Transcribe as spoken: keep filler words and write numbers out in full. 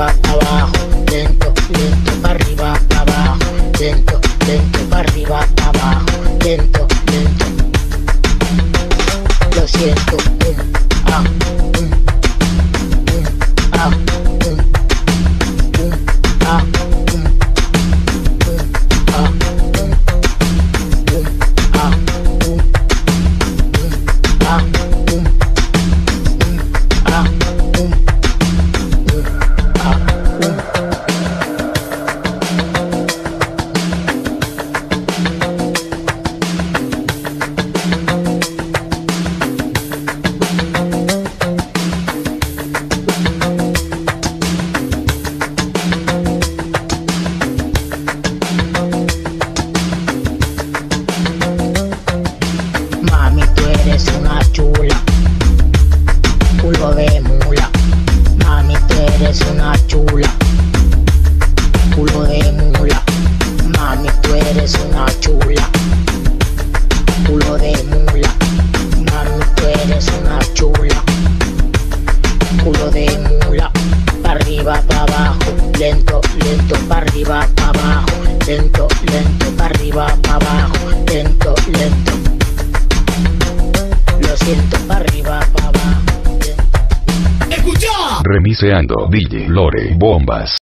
arriba, abajo, lento, lento, para arriba, abajo, lento, lento, para arriba, abajo, lento, lento. Lo siento, un, ah, un, un, ah, un, un, ah, un, un, ah, un, un, ah, un, un, ah, un, un, ah, un. D J Lore Bombas.